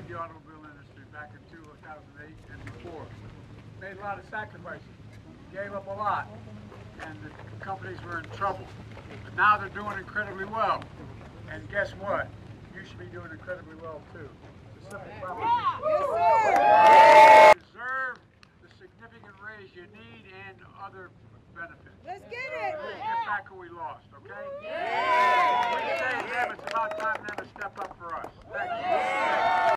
made the automobile industry back in 2008 and before. Made a lot of sacrifices, gave up a lot, and the companies were in trouble. But now they're doing incredibly well. And guess what? You should be doing incredibly well too. The simple problem is you deserve the significant raise you need and other benefits. Let's get it! We're going to get back what we lost, okay? Yeah. We say, yeah, it's about time to step up for us. Thank you.